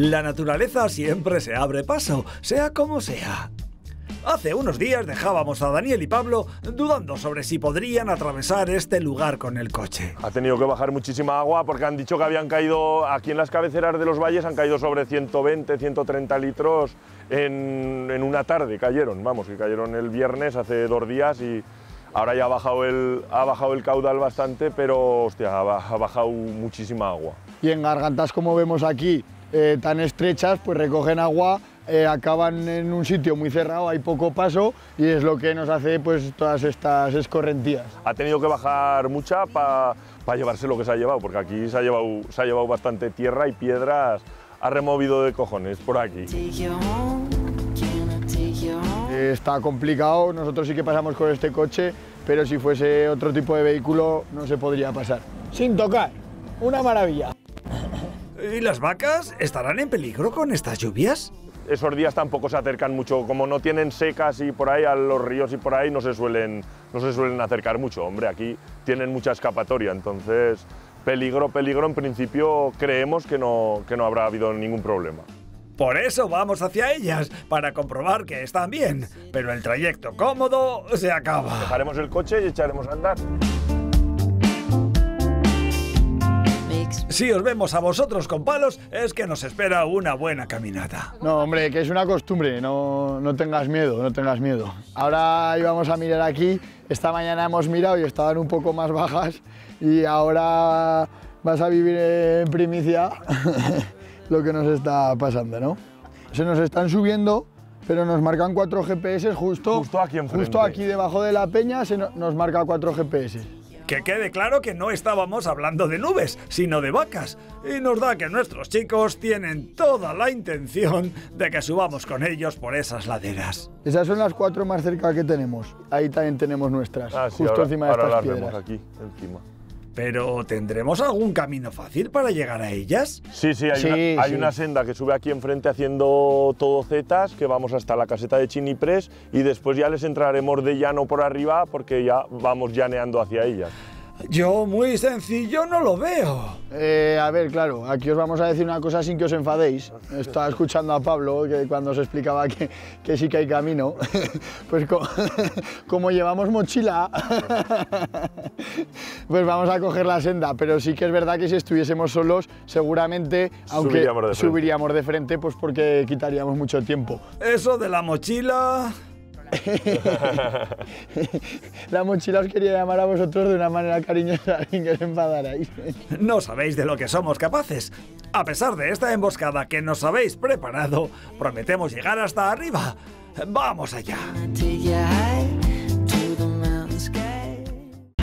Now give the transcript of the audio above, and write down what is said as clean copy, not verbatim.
La naturaleza siempre se abre paso, sea como sea. Hace unos días dejábamos a Daniel y Pablo dudando sobre si podrían atravesar este lugar con el coche. Ha tenido que bajar muchísima agua porque han dicho que habían caído, aquí en las cabeceras de los valles han caído sobre 120, 130 litros en una tarde, cayeron, vamos, que cayeron el viernes hace 2 días y ahora ya ha bajado el caudal bastante, pero hostia, ha bajado muchísima agua. Y en gargantas como vemos aquí, tan estrechas, pues recogen agua, acaban en un sitio muy cerrado, hay poco paso y es lo que nos hace pues todas estas escorrentías. Ha tenido que bajar mucha para llevarse lo que se ha llevado, porque aquí se ha llevado bastante tierra y piedras, ha removido de cojones por aquí. Está complicado, nosotros sí que pasamos con este coche, pero si fuese otro tipo de vehículo no se podría pasar. Sin tocar, una maravilla. ¿Y las vacas estarán en peligro con estas lluvias? Esos días tampoco se acercan mucho, como no tienen secas y por ahí a los ríos y por ahí no se suelen acercar mucho, hombre, aquí tienen mucha escapatoria, entonces peligro en principio creemos que no habrá habido ningún problema. Por eso vamos hacia ellas, para comprobar que están bien, pero el trayecto cómodo se acaba. Dejaremos el coche y echaremos a andar. Si os vemos a vosotros con palos, es que nos espera una buena caminata. No, hombre, que es una costumbre, no tengas miedo, no tengas miedo. Ahora íbamos a mirar aquí, esta mañana hemos mirado y estaban un poco más bajas y ahora vas a vivir en primicia. Lo que nos está pasando, ¿no? Se nos están subiendo, pero nos marcan 4 GPS justo aquí enfrente. Justo aquí debajo de la peña se nos marca 4 GPS. Que quede claro que no estábamos hablando de nubes, sino de vacas. Y nos da que nuestros chicos tienen toda la intención de que subamos con ellos por esas laderas. Esas son las 4 más cerca que tenemos. Ahí también tenemos nuestras, sí, justo ahora, encima de estas piedras. Aquí, encima. ¿Pero tendremos algún camino fácil para llegar a ellas? Sí, hay una senda que sube aquí enfrente haciendo todo zetas, que vamos hasta la caseta de Chiniprés y después ya les entraremos de llano por arriba porque ya vamos llaneando hacia ellas. Yo muy sencillo no lo veo. A ver, claro, aquí os vamos a decir una cosa sin que os enfadéis. Estaba escuchando a Pablo que cuando os explicaba que sí que hay camino. Pues como llevamos mochila, pues vamos a coger la senda. Pero sí que es verdad que si estuviésemos solos, seguramente, aunque subiríamos de frente, pues porque quitaríamos mucho tiempo. Eso de la mochila... La mochila os quería llamar a vosotros de una manera cariñosa sin que os enfadarais. No sabéis de lo que somos capaces. A pesar de esta emboscada que nos habéis preparado, prometemos llegar hasta arriba. ¡Vamos allá!